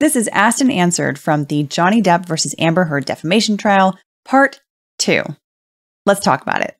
This is Asked and Answered from the Johnny Depp versus Amber Heard defamation trial, part 2. Let's talk about it.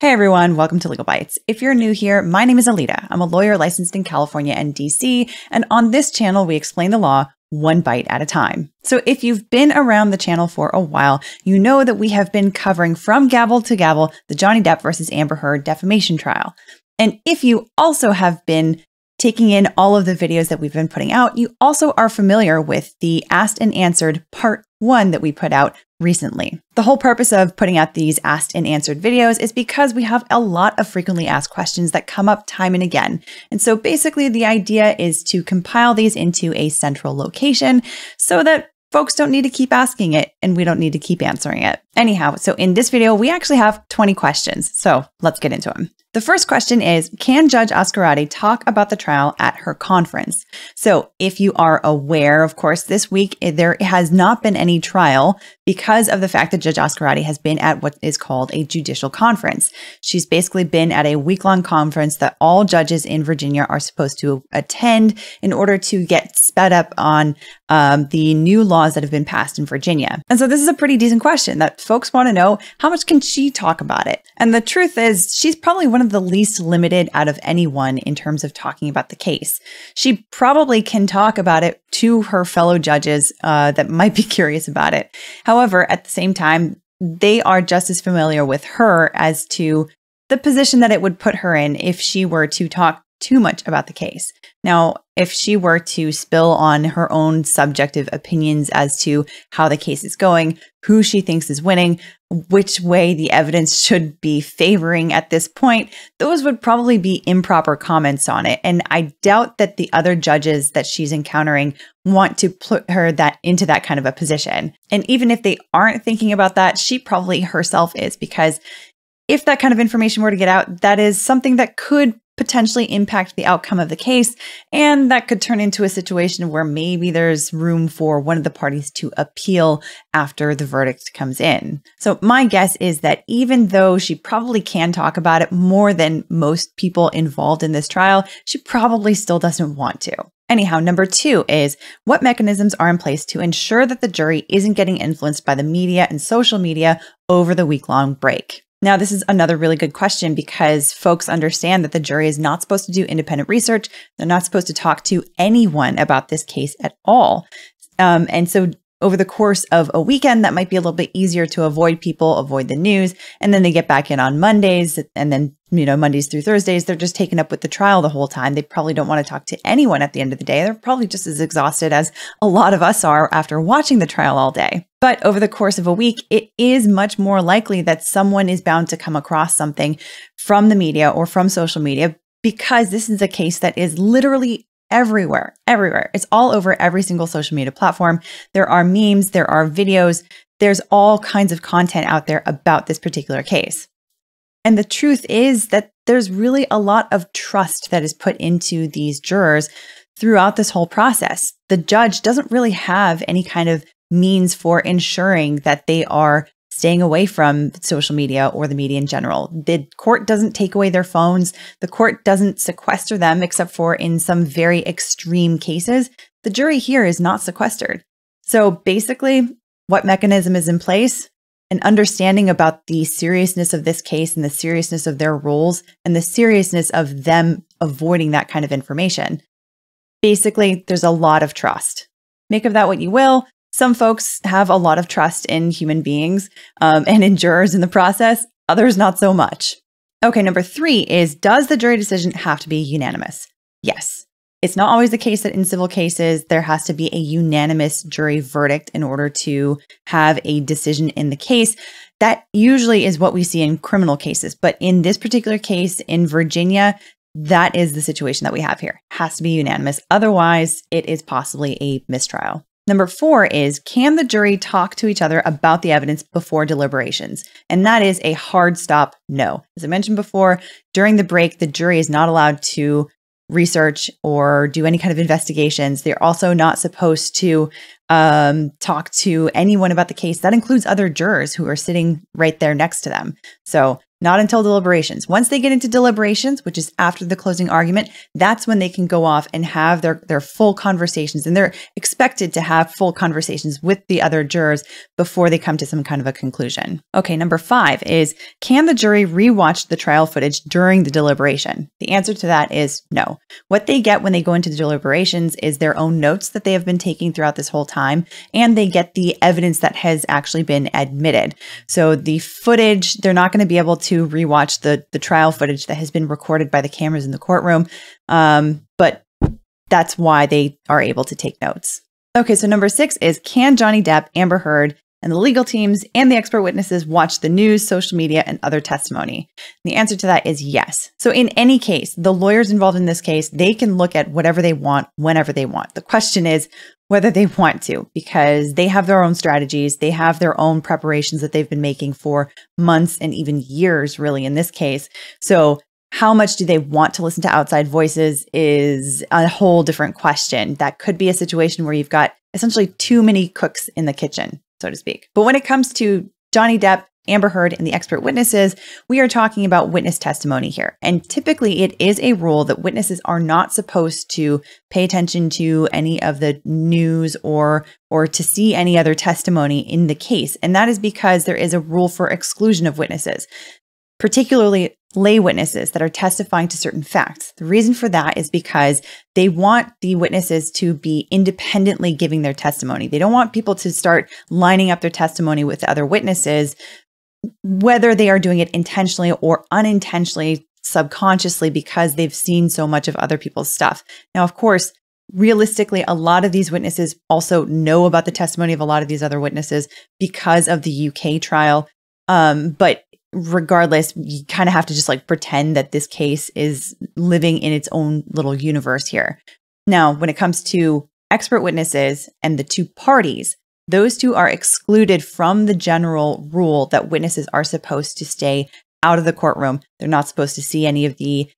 Hey everyone, welcome to LegalBytes. If you're new here, my name is Alita. I'm a lawyer licensed in California and DC, and on this channel we explain the law one bite at a time. So if you've been around the channel for a while, you know that we have been covering from gavel to gavel the Johnny Depp versus Amber Heard defamation trial. And if you also have been taking in all of the videos that we've been putting out, you also are familiar with the Asked and Answered Part 1 that we put out recently. The whole purpose of putting out these Asked and Answered videos is because we have a lot of frequently asked questions that come up time and again. And so basically the idea is to compile these into a central location so that folks don't need to keep asking it and we don't need to keep answering it. Anyhow, so in this video, we actually have 20 questions. So let's get into them. The first question is, can Judge Azcarate talk about the trial at her conference? So if you are aware, of course, this week there has not been any trial because of the fact that Judge Azcarate has been at what is called a judicial conference. She's basically been at a week-long conference that all judges in Virginia are supposed to attend in order to get sped up on the new laws that have been passed in Virginia. And so this is a pretty decent question that folks want to know, how much can she talk about it? And the truth is, she's probably one of the least limited out of anyone in terms of talking about the case. She probably can talk about it to her fellow judges that might be curious about it. However, at the same time, they are just as familiar with her as to the position that it would put her in if she were to talk too much about the case. Now, if she were to spill on her own subjective opinions as to how the case is going, who she thinks is winning, which way the evidence should be favoring at this point, those would probably be improper comments on it. And I doubt that the other judges that she's encountering want to put her into that kind of a position. And even if they aren't thinking about that, she probably herself is, because if that kind of information were to get out, that is something that could potentially impact the outcome of the case, and that could turn into a situation where maybe there's room for one of the parties to appeal after the verdict comes in. So my guess is that even though she probably can talk about it more than most people involved in this trial, she probably still doesn't want to. Anyhow, number 2 is, what mechanisms are in place to ensure that the jury isn't getting influenced by the media and social media over the week-long break? Now, this is another really good question because folks understand that the jury is not supposed to do independent research. They're not supposed to talk to anyone about this case at all. And so over the course of a weekend, that might be a little bit easier to avoid people, avoid the news, and then they get back in on Mondays, and then, you know, Mondays through Thursdays, they're just taken up with the trial the whole time. They probably don't want to talk to anyone at the end of the day. They're probably just as exhausted as a lot of us are after watching the trial all day. But over the course of a week, it is much more likely that someone is bound to come across something from the media or from social media, because this is a case that is literally everywhere, everywhere. It's all over every single social media platform. There are memes, there are videos, there's all kinds of content out there about this particular case. And the truth is that there's really a lot of trust that is put into these jurors throughout this whole process. The judge doesn't really have any kind of means for ensuring that they are staying away from social media or the media in general. The court doesn't take away their phones. The court doesn't sequester them, except for in some very extreme cases. The jury here is not sequestered. So basically, what mechanism is in place? An understanding about the seriousness of this case and the seriousness of their roles and the seriousness of them avoiding that kind of information. Basically, there's a lot of trust. Make of that what you will. Some folks have a lot of trust in human beings and in jurors in the process, others not so much. Okay, number 3 is, does the jury decision have to be unanimous? Yes. It's not always the case that in civil cases, there has to be a unanimous jury verdict in order to have a decision in the case. That usually is what we see in criminal cases. But in this particular case in Virginia, that is the situation that we have here. It has to be unanimous. Otherwise, it is possibly a mistrial. Number 4 is, can the jury talk to each other about the evidence before deliberations? And that is a hard stop no. As I mentioned before, during the break, the jury is not allowed to research or do any kind of investigations. They're also not supposed to talk to anyone about the case. That includes other jurors who are sitting right there next to them. So not until deliberations. Once they get into deliberations, which is after the closing argument, that's when they can go off and have their full conversations. And they're expected to have full conversations with the other jurors before they come to some kind of a conclusion. Okay, number 5 is, can the jury rewatch the trial footage during the deliberation? The answer to that is no. What they get when they go into the deliberations is their own notes that they have been taking throughout this whole time, and they get the evidence that has actually been admitted. So the footage, they're not going to be able to rewatch the trial footage that has been recorded by the cameras in the courtroom. But that's why they are able to take notes. Okay, so number 6 is, can Johnny Depp, Amber Heard, and the legal teams and the expert witnesses watch the news, social media, and other testimony? And the answer to that is yes. So in any case, the lawyers involved in this case, they can look at whatever they want, whenever they want. The question is whether they want to, because they have their own strategies. They have their own preparations that they've been making for months and even years, really, in this case. So how much do they want to listen to outside voices is a whole different question. That could be a situation where you've got essentially too many cooks in the kitchen, so to speak. But when it comes to Johnny Depp, Amber Heard, and the expert witnesses, we are talking about witness testimony here. And typically it is a rule that witnesses are not supposed to pay attention to any of the news or to see any other testimony in the case. And that is because there is a rule for exclusion of witnesses, particularly lay witnesses that are testifying to certain facts. The reason for that is because they want the witnesses to be independently giving their testimony. They don't want people to start lining up their testimony with other witnesses, whether they are doing it intentionally or unintentionally, subconsciously, because they've seen so much of other people's stuff. Now, of course, realistically, a lot of these witnesses also know about the testimony of a lot of these other witnesses because of the UK trial. But regardless, you kind of have to just like pretend that this case is living in its own little universe here. Now, when it comes to expert witnesses and the two parties, those two are excluded from the general rule that witnesses are supposed to stay out of the courtroom. They're not supposed to see any of the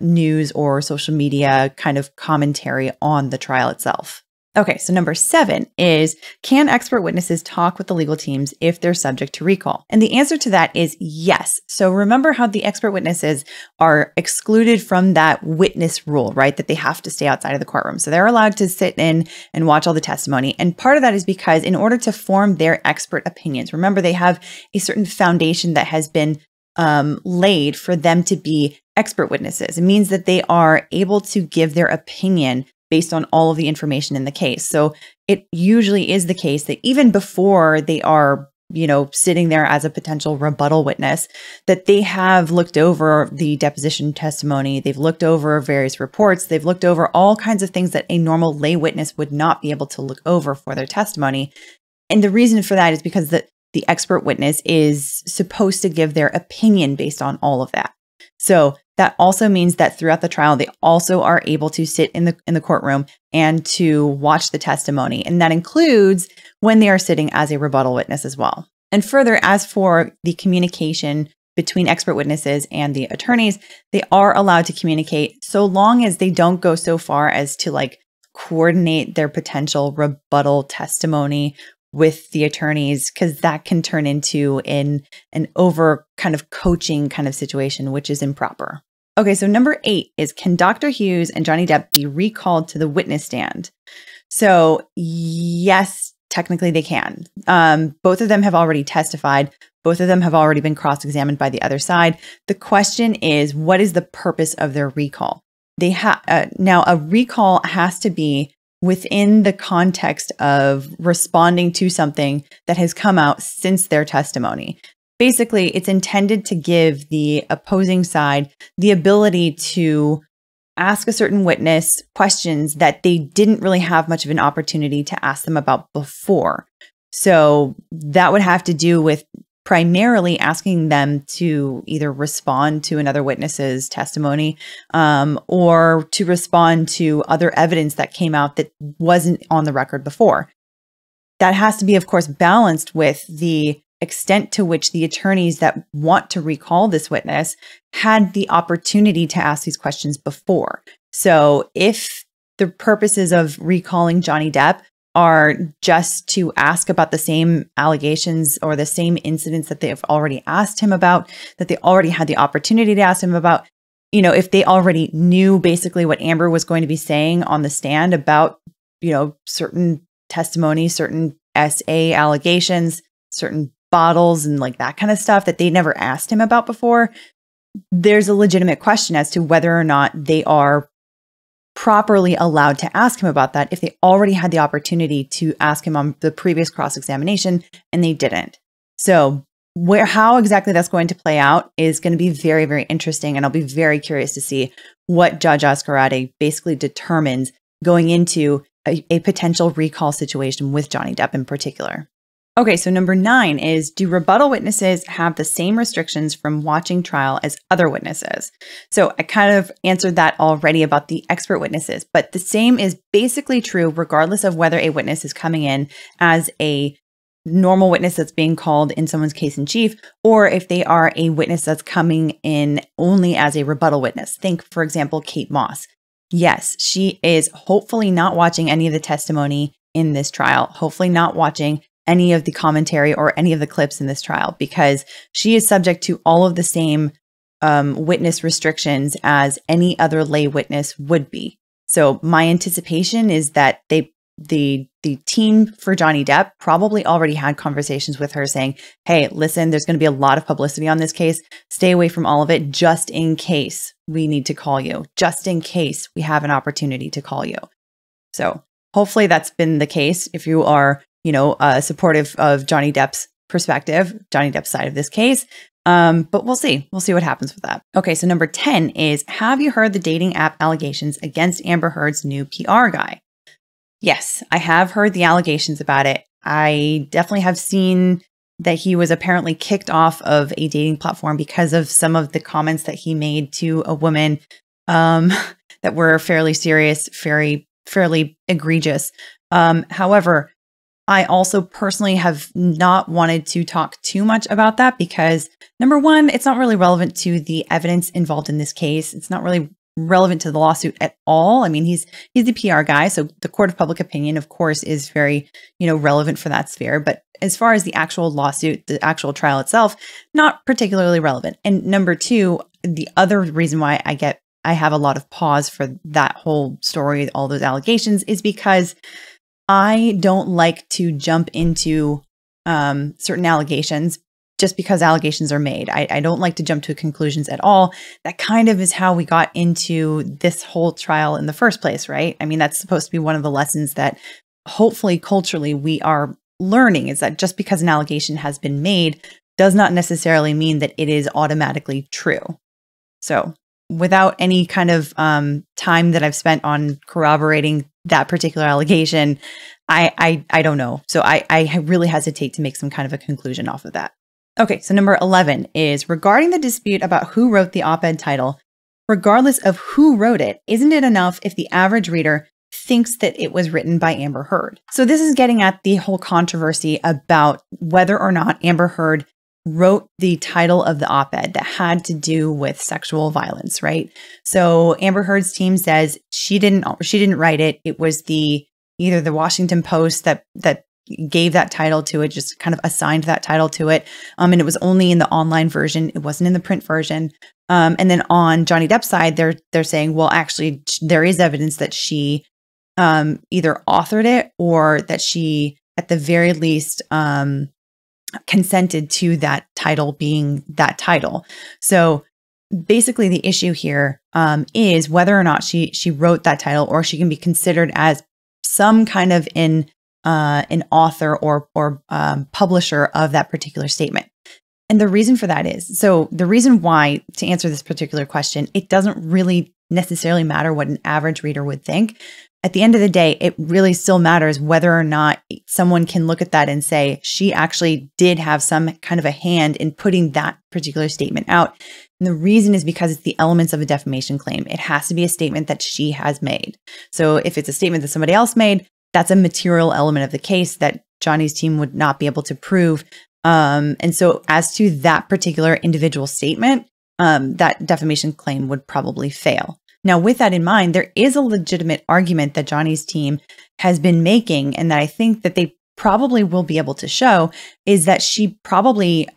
news or social media kind of commentary on the trial itself. Okay, so number 7 is, can expert witnesses talk with the legal teams if they're subject to recall? And the answer to that is yes. So remember how the expert witnesses are excluded from that witness rule, right? That they have to stay outside of the courtroom. So they're allowed to sit in and watch all the testimony. And part of that is because in order to form their expert opinions, remember they have a certain foundation that has been laid for them to be expert witnesses. It means that they are able to give their opinion based on all of the information in the case. So it usually is the case that even before they are, you know, sitting there as a potential rebuttal witness, that they have looked over the deposition testimony, they've looked over various reports, they've looked over all kinds of things that a normal lay witness would not be able to look over for their testimony. And the reason for that is because the expert witness is supposed to give their opinion based on all of that. So that also means that throughout the trial, they also are able to sit in the courtroom and to watch the testimony. And that includes when they are sitting as a rebuttal witness as well. And further, as for the communication between expert witnesses and the attorneys, they are allowed to communicate so long as they don't go so far as to like coordinate their potential rebuttal testimony with the attorneys, because that can turn into an over kind of coaching kind of situation, which is improper. Okay, so number 8 is, can Dr. Hughes and Johnny Depp be recalled to the witness stand? So yes, technically they can. Both of them have already testified. Both of them have already been cross-examined by the other side. The question is, what is the purpose of their recall? They now, a recall has to be within the context of responding to something that has come out since their testimony. Basically, it's intended to give the opposing side the ability to ask a certain witness questions that they didn't really have much of an opportunity to ask them about before. So that would have to do with primarily asking them to either respond to another witness's testimony or to respond to other evidence that came out that wasn't on the record before. That has to be, of course, balanced with the extent to which the attorneys that want to recall this witness had the opportunity to ask these questions before. So if the purposes of recalling Johnny Depp are just to ask about the same allegations or the same incidents that they have already asked him about, that they already had the opportunity to ask him about. You know, if they already knew basically what Amber was going to be saying on the stand about, you know, certain testimony, certain SA allegations, certain bottles and like that kind of stuff that they never asked him about before, there's a legitimate question as to whether or not they are properly allowed to ask him about that if they already had the opportunity to ask him on the previous cross-examination and they didn't. So how exactly that's going to play out is going to be very, very interesting. And I'll be very curious to see what Judge Azcarate basically determines going into a potential recall situation with Johnny Depp in particular. Okay, so number 9 is, do rebuttal witnesses have the same restrictions from watching trial as other witnesses? So I kind of answered that already about the expert witnesses, but the same is basically true regardless of whether a witness is coming in as a normal witness that's being called in someone's case in chief, or if they are a witness that's coming in only as a rebuttal witness. Think, for example, Kate Moss. Yes, she is hopefully not watching any of the testimony in this trial, hopefully not watching any of the commentary or any of the clips in this trial, because she is subject to all of the same witness restrictions as any other lay witness would be. So my anticipation is that the team for Johnny Depp probably already had conversations with her saying, hey, listen, there's going to be a lot of publicity on this case. Stay away from all of it, just in case we need to call you, just in case we have an opportunity to call you. So hopefully that's been the case. If you are, you know, supportive of Johnny Depp's perspective, Johnny Depp's side of this case. But we'll see. We'll see what happens with that. Okay, so number 10 is, have you heard the dating app allegations against Amber Heard's new PR guy? Yes, I have heard the allegations about it. I definitely have seen that he was apparently kicked off of a dating platform because of some of the comments that he made to a woman that were fairly serious, fairly egregious. However, I also personally have not wanted to talk too much about that because, number one, it's not really relevant to the evidence involved in this case. It's not really relevant to the lawsuit at all. I mean, he's the PR guy, so the court of public opinion, of course, is very, you know, relevant for that sphere. But as far as the actual lawsuit, the actual trial itself, not particularly relevant. And number two, the other reason why I have a lot of pause for that whole story, all those allegations, is because I don't like to jump into certain allegations just because allegations are made. I don't like to jump to conclusions at all. That kind of is how we got into this whole trial in the first place, right? I mean, that's supposed to be one of the lessons that hopefully culturally we are learning, is that just because an allegation has been made does not necessarily mean that it is automatically true. So without any kind of time that I've spent on corroborating that particular allegation, I don't know. So I really hesitate to make some kind of a conclusion off of that. Okay, so number 11 is, regarding the dispute about who wrote the op-ed title, regardless of who wrote it, isn't it enough if the average reader thinks that it was written by Amber Heard? So this is getting at the whole controversy about whether or not Amber Heard wrote the title of the op-ed that had to do with sexual violence, right? So Amber Heard's team says she didn't write it. It was either the Washington Post that gave that title to it, just kind of assigned that title to it. And it was only in the online version. It wasn't in the print version. And then on Johnny Depp's side, they're saying, well, actually there is evidence that she either authored it or that she at the very least consented to that title being that title. So basically the issue here is whether or not she wrote that title, or she can be considered as some kind of an author or publisher of that particular statement. And the reason for that is, so the reason why, to answer this particular question, it doesn't really necessarily matter what an average reader would think. At the end of the day, it really still matters whether or not someone can look at that and say, she actually did have some kind of a hand in putting that particular statement out. And the reason is because it's the elements of a defamation claim. It has to be a statement that she has made. So if it's a statement that somebody else made, that's a material element of the case that Johnny's team would not be able to prove. And so as to that particular individual statement, that defamation claim would probably fail. Now, with that in mind, there is a legitimate argument that Johnny's team has been making, and that I think that they probably will be able to show, is that she probably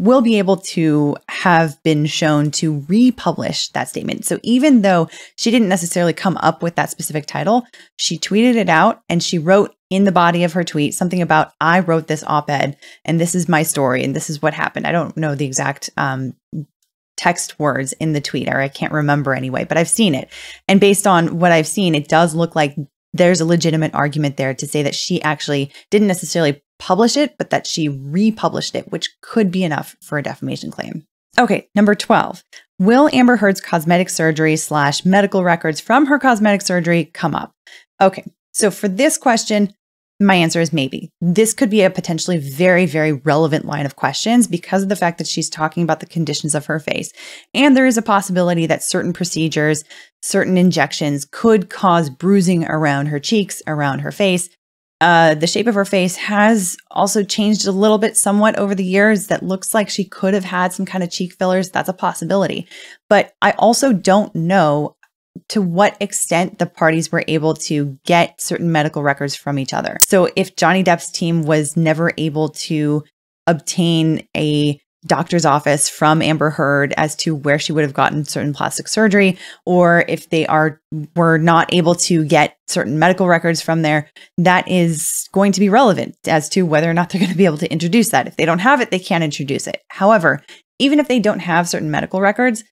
will be able to have been shown to republish that statement. So even though she didn't necessarily come up with that specific title, she tweeted it out and she wrote in the body of her tweet something about, I wrote this op-ed and this is my story and this is what happened. I don't know the exact text words in the tweet, or I can't remember anyway, but I've seen it. And based on what I've seen, it does look like there's a legitimate argument there to say that she actually didn't necessarily publish it, but that she republished it, which could be enough for a defamation claim. Okay, number 12. Will Amber Heard's cosmetic surgery / medical records from her cosmetic surgery come up? Okay, so for this question, my answer is maybe. This could be a potentially very, very relevant line of questions because of the fact that she's talking about the conditions of her face. And there is a possibility that certain procedures, certain injections could cause bruising around her cheeks, around her face. The shape of her face has also changed a little bit somewhat over the years. That looks like she could have had some kind of cheek fillers. That's a possibility. But I also don't know to what extent the parties were able to get certain medical records from each other. So if Johnny Depp's team was never able to obtain a doctor's office from Amber Heard as to where she would have gotten certain plastic surgery, or if they were not able to get certain medical records from there, that is going to be relevant as to whether or not they're going to be able to introduce that. If they don't have it, they can't introduce it. However, even if they don't have certain medical records,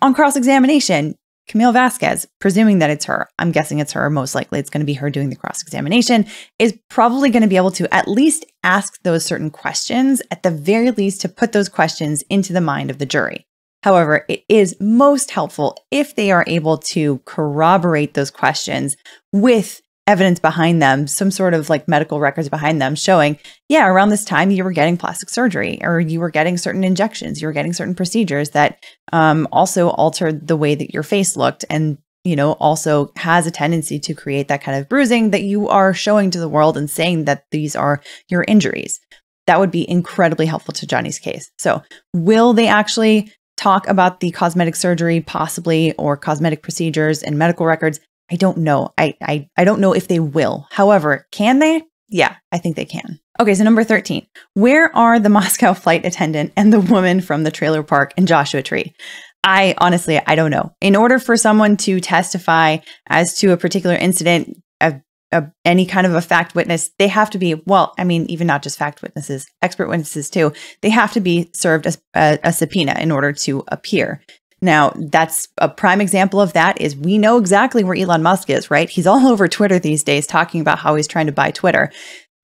on cross-examination, Camille Vasquez, presuming that it's her, I'm guessing it's her, most likely it's going to be her doing the cross-examination, is probably going to be able to at least ask those certain questions, at the very least to put those questions into the mind of the jury. However, it is most helpful if they are able to corroborate those questions with evidence behind them, some sort of like medical records behind them showing, yeah, around this time you were getting plastic surgery, or you were getting certain injections, you were getting certain procedures that also altered the way that your face looked, and, you know, also has a tendency to create that kind of bruising that you are showing to the world and saying that these are your injuries. That would be incredibly helpful to Johnny's case. So will they actually talk about the cosmetic surgery possibly, or cosmetic procedures and medical records? I don't know. I don't know if they will. However, can they? Yeah, I think they can. Okay, so number 13. Where are the Moscow flight attendant and the woman from the trailer park and Joshua Tree? I honestly don't know. In order for someone to testify as to a particular incident, any kind of a fact witness, they have to be, well, I mean, even not just fact witnesses, expert witnesses too, they have to be served a subpoena in order to appear. Now, that's a prime example of that is we know exactly where Elon Musk is, right? He's all over Twitter these days talking about how he's trying to buy Twitter.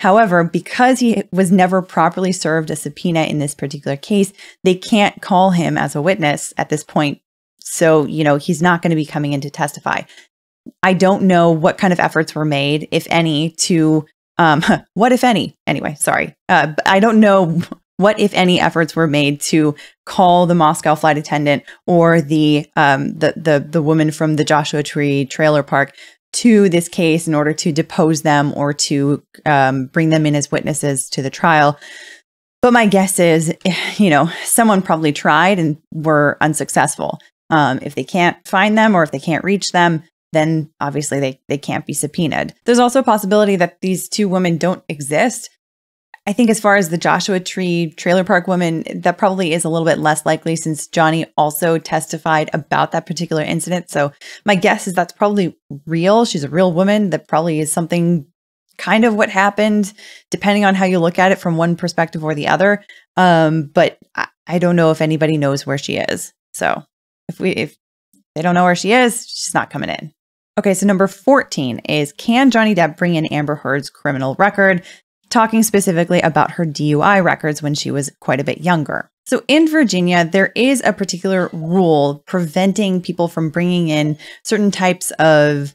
However, because he was never properly served a subpoena in this particular case, they can't call him as a witness at this point. So, you know, he's not going to be coming in to testify. I don't know what kind of efforts were made, if any, to, what if any? Anyway, sorry. I don't know what, if any, efforts were made to call the Moscow flight attendant or the woman from the Joshua Tree trailer park to this case in order to depose them or to bring them in as witnesses to the trial. But my guess is, you know, someone probably tried and were unsuccessful. If they can't find them or if they can't reach them, then obviously they can't be subpoenaed. There's also a possibility that these two women don't exist. I think as far as the Joshua Tree trailer park woman, that probably is a little bit less likely since Johnny also testified about that particular incident. So my guess is that's probably real. She's a real woman. That probably is something kind of what happened, depending on how you look at it from one perspective or the other. But I don't know if anybody knows where she is. So if they don't know where she is, she's not coming in. Okay, so number 14 is, can Johnny Depp bring in Amber Heard's criminal record? Talking specifically about her DUI records when she was quite a bit younger. So in Virginia, there is a particular rule preventing people from bringing in certain types of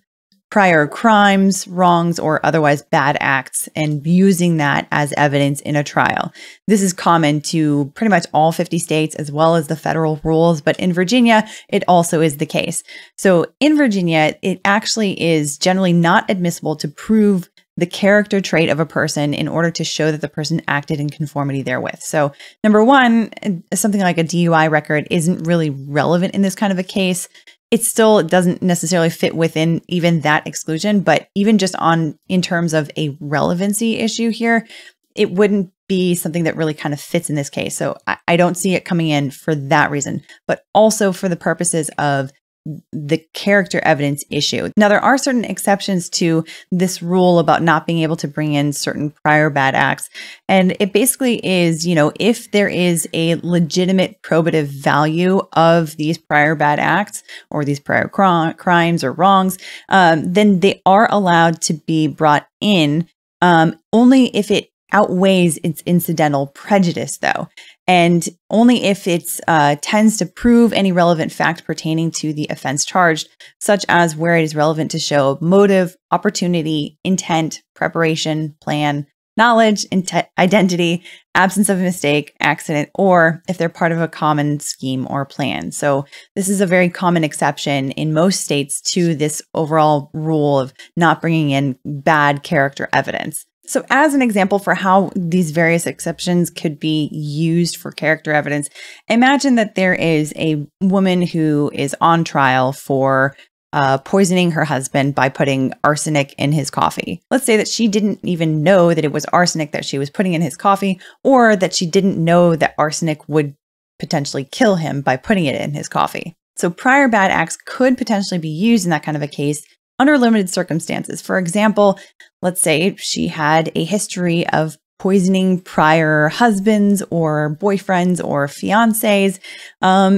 prior crimes, wrongs, or otherwise bad acts and using that as evidence in a trial. This is common to pretty much all 50 states as well as the federal rules, but in Virginia, it also is the case. So in Virginia, it actually is generally not admissible to prove the character trait of a person in order to show that the person acted in conformity therewith. So number one, something like a DUI record isn't really relevant in this kind of a case. it still doesn't necessarily fit within even that exclusion, but even just on in terms of a relevancy issue here, it wouldn't be something that really kind of fits in this case. So I don't see it coming in for that reason, but also for the purposes of the character evidence issue. Now, there are certain exceptions to this rule about not being able to bring in certain prior bad acts. And it basically is, you know, if there is a legitimate probative value of these prior bad acts or these prior crimes or wrongs, then they are allowed to be brought in only if it outweighs its incidental prejudice, though, and only if it tends to prove any relevant fact pertaining to the offense charged, such as where it is relevant to show motive, opportunity, intent, preparation, plan, knowledge, identity, absence of a mistake, accident, or if they're part of a common scheme or plan. So this is a very common exception in most states to this overall rule of not bringing in bad character evidence. So as an example for how these various exceptions could be used for character evidence, imagine that there is a woman who is on trial for poisoning her husband by putting arsenic in his coffee. Let's say that she didn't even know that it was arsenic that she was putting in his coffee, or that she didn't know that arsenic would potentially kill him by putting it in his coffee. So prior bad acts could potentially be used in that kind of a case under limited circumstances. For example, let's say she had a history of poisoning prior husbands or boyfriends or fiancés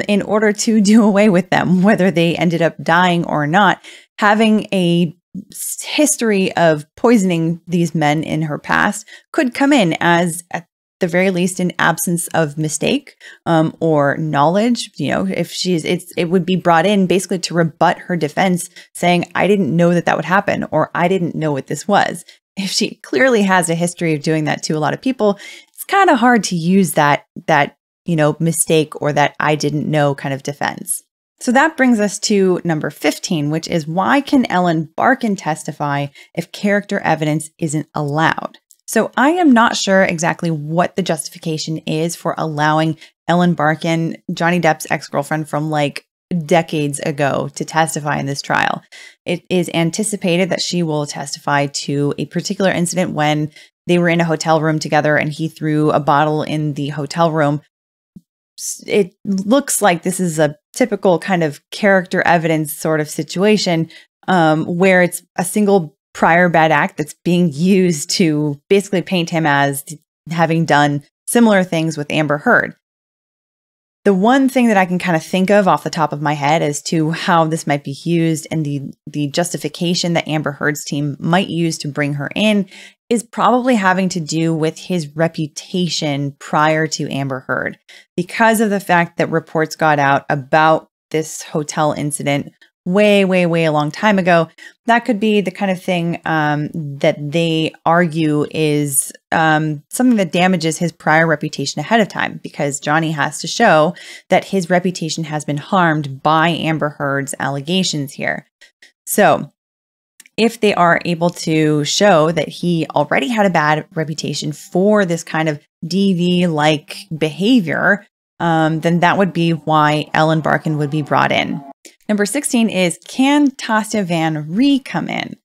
in order to do away with them, whether they ended up dying or not. Having a history of poisoning these men in her past could come in as, at the very least, an absence of mistake or knowledge. You know, if she's, it would be brought in basically to rebut her defense, saying, I didn't know that that would happen, or I didn't know what this was. If she clearly has a history of doing that to a lot of people, it's kind of hard to use that, you know, mistake or that I didn't know kind of defense. So that brings us to number 15, which is, why can Ellen Barkin testify if character evidence isn't allowed? So I am not sure exactly what the justification is for allowing Ellen Barkin, Johnny Depp's ex-girlfriend from like decades ago, to testify in this trial. It is anticipated that she will testify to a particular incident when they were in a hotel room together and he threw a bottle in the hotel room. It looks like this is a typical kind of character evidence sort of situation where it's a single prior bad act that's being used to basically paint him as having done similar things with Amber Heard. The one thing that I can kind of think of off the top of my head as to how this might be used and the justification that Amber Heard's team might use to bring her in is probably having to do with his reputation prior to Amber Heard. Because of the fact that reports got out about this hotel incident way, way, way a long time ago, that could be the kind of thing that they argue is something that damages his prior reputation ahead of time, because Johnny has to show that his reputation has been harmed by Amber Heard's allegations here. So if they are able to show that he already had a bad reputation for this kind of DV-like behavior, then that would be why Ellen Barkin would be brought in. Number 16 is, can Tasya van Ree come in?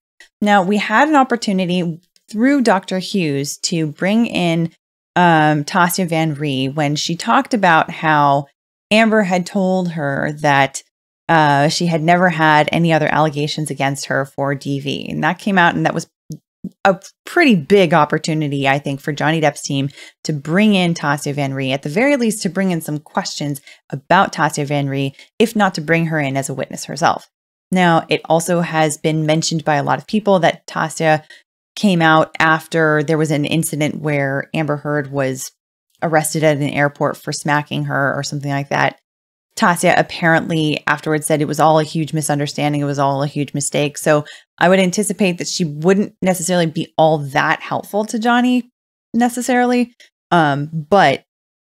Now, we had an opportunity through Dr. Hughes to bring in Tasya van Ree when she talked about how Amber had told her that she had never had any other allegations against her for DV. And that came out, and that was a pretty big opportunity, I think, for Johnny Depp's team to bring in Tasya van Ree, at the very least to bring in some questions about Tasya van Ree, if not to bring her in as a witness herself. Now, it also has been mentioned by a lot of people that Tasya came out after there was an incident where Amber Heard was arrested at an airport for smacking her or something like that. Tasya apparently afterwards said it was all a huge misunderstanding. It was all a huge mistake. So I would anticipate that she wouldn't necessarily be all that helpful to Johnny necessarily. But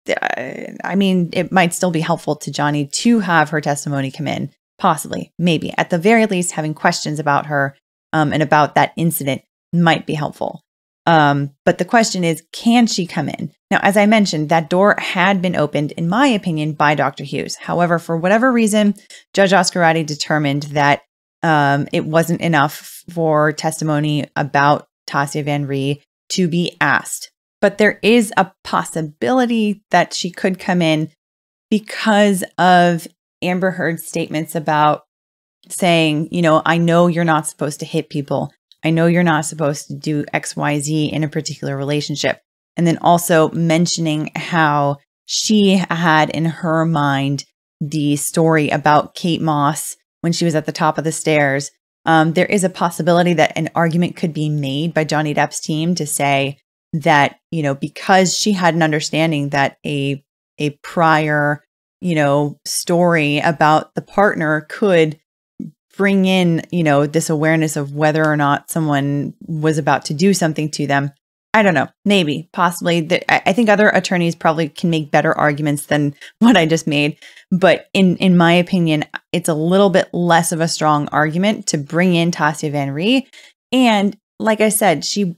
I mean, it might still be helpful to Johnny to have her testimony come in, possibly, maybe. At the very least, having questions about her and about that incident might be helpful. But the question is, can she come in? Now, as I mentioned, that door had been opened, in my opinion, by Dr. Hughes. However, for whatever reason, Judge Azcarate determined that it wasn't enough for testimony about Tasya van Ree to be asked. But there is a possibility that she could come in because of Amber Heard's statements about saying, you know, I know you're not supposed to hit people. I know you're not supposed to do X, Y, Z in a particular relationship. And then also mentioning how she had in her mind the story about Kate Moss when she was at the top of the stairs. There is a possibility that an argument could be made by Johnny Depp's team to say that, you know, because she had an understanding that a prior, you know, story about the partner could bring in, you know, this awareness of whether or not someone was about to do something to them. I don't know, maybe, possibly. I think other attorneys probably can make better arguments than what I just made. But in my opinion, it's a little bit less of a strong argument to bring in Tasya van Ree. And like I said, she,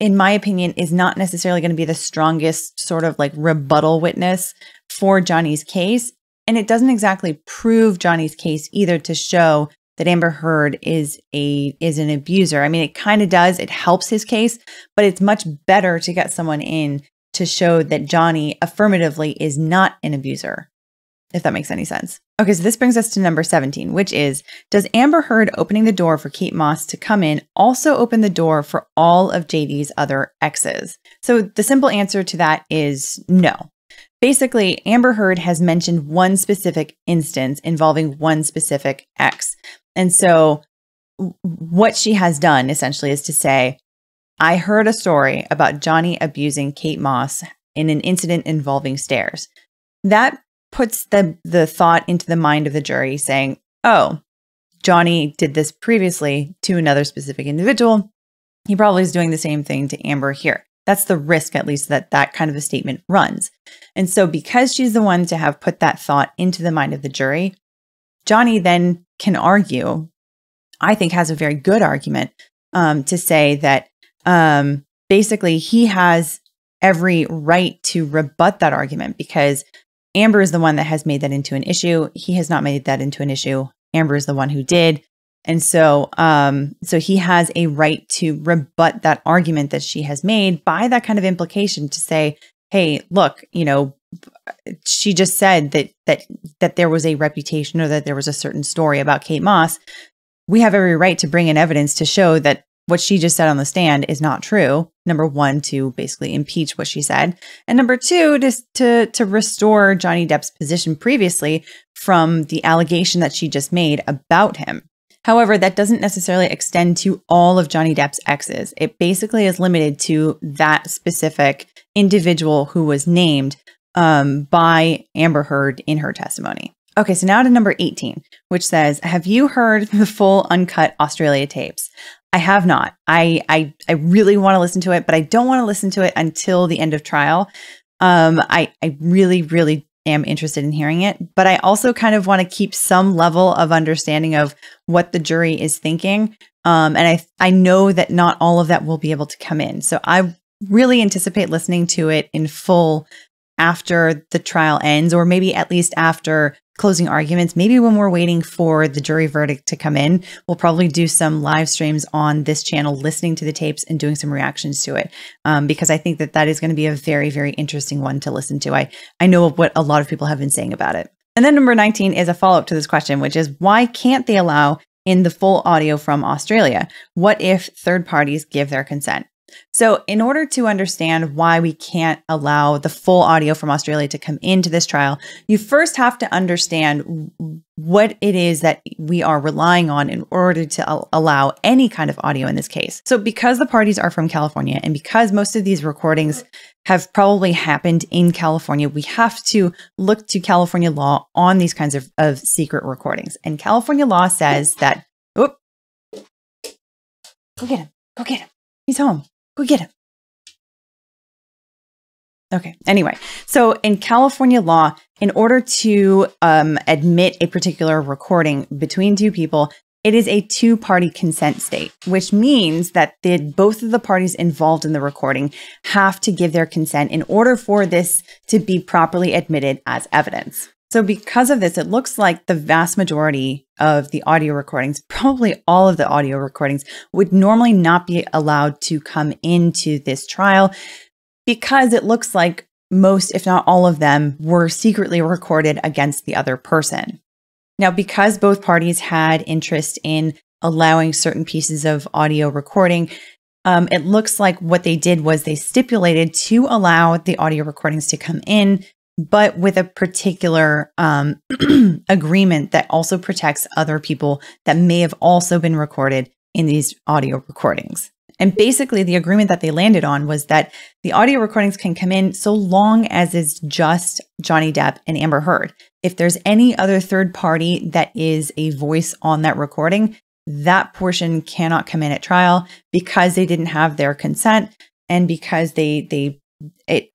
in my opinion, is not necessarily going to be the strongest sort of like rebuttal witness for Johnny's case. And it doesn't exactly prove Johnny's case either to show that Amber Heard is an abuser. I mean, it kind of does. It helps his case, but it's much better to get someone in to show that Johnny affirmatively is not an abuser, if that makes any sense. Okay, so this brings us to number 17, which is, does Amber Heard opening the door for Kate Moss to come in also open the door for all of JD's other exes? So the simple answer to that is no. Basically, Amber Heard has mentioned one specific instance involving one specific ex. And so what she has done essentially is to say, I heard a story about Johnny abusing Kate Moss in an incident involving stairs. That puts the thought into the mind of the jury saying, oh, Johnny did this previously to another specific individual. He probably is doing the same thing to Amber here. That's the risk, at least, that that kind of a statement runs. And so because she's the one to have put that thought into the mind of the jury, Johnny then can argue, I think has a very good argument to say that basically he has every right to rebut that argument because Amber is the one that has made that into an issue. He has not made that into an issue. Amber is the one who did. And so so he has a right to rebut that argument that she has made by that kind of implication to say, hey, look, you know, she just said that there was a reputation or that there was a certain story about Kate Moss. We have every right to bring in evidence to show that what she just said on the stand is not true. Number one, to basically impeach what she said. And number two, just to restore Johnny Depp's position previously from the allegation that she just made about him. However, that doesn't necessarily extend to all of Johnny Depp's exes. It basically is limited to that specific individual who was named by Amber Heard in her testimony. Okay, so now to number 18, which says, have you heard the full uncut Australia tapes? I have not. I really want to listen to it, but I don't want to listen to it until the end of trial. I really, really am interested in hearing it, but I also kind of want to keep some level of understanding of what the jury is thinking. And I know that not all of that will be able to come in. So I really anticipate listening to it in full after the trial ends, or maybe at least after closing arguments. Maybe when we're waiting for the jury verdict to come in, we'll probably do some live streams on this channel, listening to the tapes and doing some reactions to it. Because I think that is going to be a very, very interesting one to listen to. I know what a lot of people have been saying about it. And then number 19 is a follow-up to this question, which is, why can't they allow in the full audio from Australia? What if third parties give their consent? So in order to understand why we can't allow the full audio from Australia to come into this trial, you first have to understand what it is that we are relying on in order to allow any kind of audio in this case. So because the parties are from California and because most of these recordings have probably happened in California, we have to look to California law on these kinds of secret recordings. And California law says that, oh, go get him, go get him. He's home. Go get him. Okay. Anyway, so in California law, in order to admit a particular recording between two people, It is a two-party consent state, which means that both of the parties involved in the recording have to give their consent in order for this to be properly admitted as evidence. So because of this, it looks like the vast majority of the audio recordings, probably all of the audio recordings, would normally not be allowed to come into this trial because it looks like most, if not all of them, were secretly recorded against the other person. Now, because both parties had interest in allowing certain pieces of audio recording, it looks like what they did was they stipulated to allow the audio recordings to come in, but with a particular agreement that also protects other people that may have also been recorded in these audio recordings. And basically the agreement that they landed on was that the audio recordings can come in so long as it's just Johnny Depp and Amber Heard. If there's any other third party that is a voice on that recording, that portion cannot come in at trial because they didn't have their consent and because it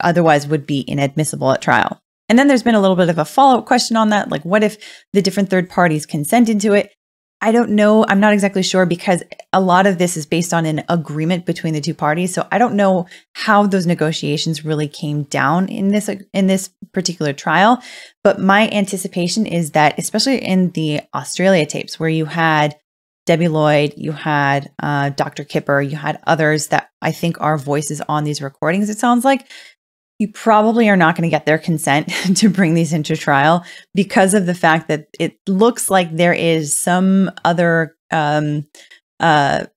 otherwise would be inadmissible at trial. And then there's been a little bit of a follow-up question on that. Like, what if the different third parties consented to it? I don't know. I'm not exactly sure because a lot of this is based on an agreement between the two parties. So I don't know how those negotiations really came down in this particular trial. But my anticipation is that, especially in the Australia tapes where you had Debbie Lloyd, you had Dr. Kipper, you had others that I think are voices on these recordings, it sounds like, you probably are not going to get their consent to bring these into trial because of the fact that it looks like there is some other, it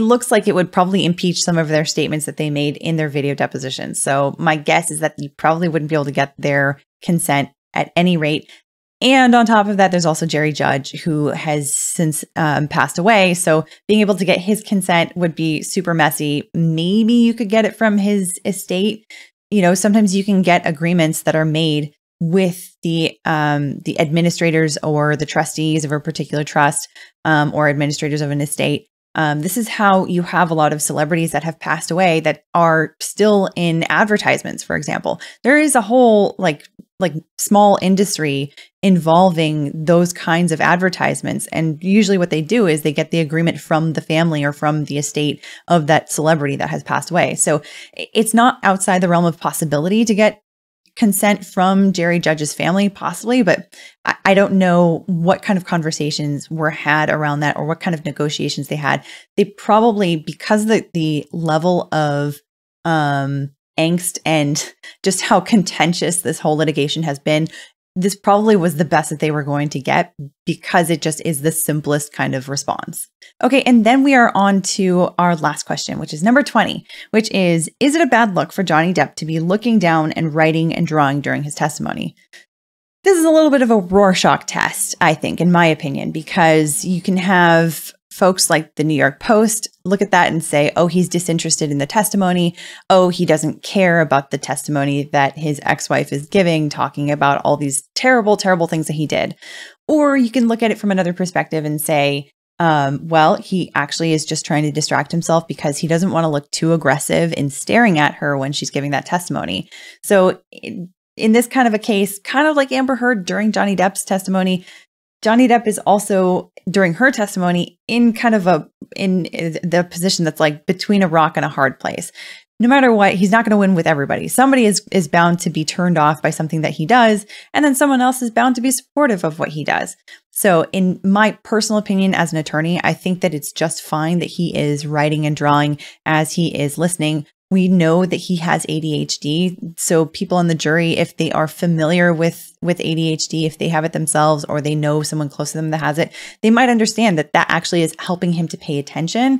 looks like it would probably impeach some of their statements that they made in their video depositions. So my guess is that you probably wouldn't be able to get their consent at any rate. And on top of that, there's also Jerry Judge, who has since passed away. So being able to get his consent would be super messy. Maybe you could get it from his estate. You know, sometimes you can get agreements that are made with the administrators or the trustees of a particular trust or administrators of an estate. This is how you have a lot of celebrities that have passed away that are still in advertisements, for example. There is a whole like small industry involving those kinds of advertisements. And usually what they do is they get the agreement from the family or from the estate of that celebrity that has passed away. So it's not outside the realm of possibility to get consent from Jerry Judge's family, possibly, but I don't know what kind of conversations were had around that or what kind of negotiations they had. They probably, because the level of angst and just how contentious this whole litigation has been, this probably was the best that they were going to get because it just is the simplest kind of response. Okay, and then we are on to our last question, which is number 20, which is it a bad look for Johnny Depp to be looking down and writing and drawing during his testimony? This is a little bit of a Rorschach test, I think, in my opinion, because you can have folks like the New York Post look at that and say, oh, he's disinterested in the testimony. Oh, he doesn't care about the testimony that his ex-wife is giving, talking about all these terrible, terrible things that he did. Or you can look at it from another perspective and say, well, he actually is just trying to distract himself because he doesn't want to look too aggressive in staring at her when she's giving that testimony. So in this kind of a case, kind of like Amber Heard during Johnny Depp's testimony, Johnny Depp is also, during her testimony, in kind of the position that's like between a rock and a hard place. No matter what, he's not going to win with everybody. Somebody is bound to be turned off by something that he does, and then someone else is bound to be supportive of what he does. So in my personal opinion as an attorney, I think that it's just fine that he is writing and drawing as he is listening. We know that he has ADHD, so people on the jury, if they are familiar with ADHD, if they have it themselves or they know someone close to them that has it, they might understand that that actually is helping him to pay attention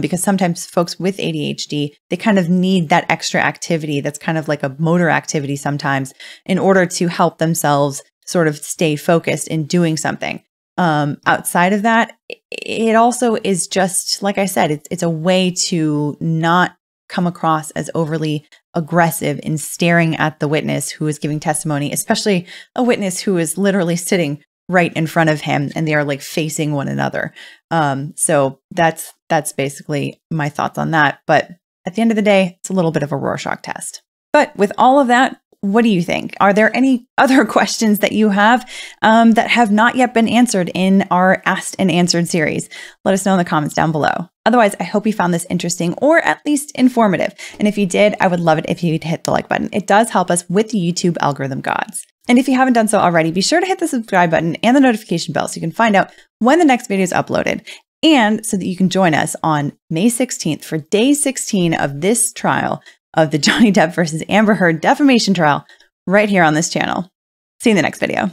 because sometimes folks with ADHD, they kind of need that extra activity that's kind of like a motor activity sometimes in order to help themselves sort of stay focused in doing something. Outside of that, it also is just, like I said, it's a way to not come across as overly aggressive in staring at the witness who is giving testimony, especially a witness who is literally sitting right in front of him and they are like facing one another. So that's basically my thoughts on that. But at the end of the day, it's a little bit of a Rorschach test. But with all of that, What do you think? Are there any other questions that you have that have not yet been answered in our Asked and Answered series? Let us know in the comments down below. Otherwise, I hope you found this interesting or at least informative. And if you did, I would love it if you'd hit the like button. It does help us with the YouTube algorithm gods. And if you haven't done so already, be sure to hit the subscribe button and the notification bell so you can find out when the next video is uploaded, and so that you can join us on May 16th for day 16 of this trial of the Johnny Depp versus Amber Heard defamation trial right here on this channel. See you in the next video.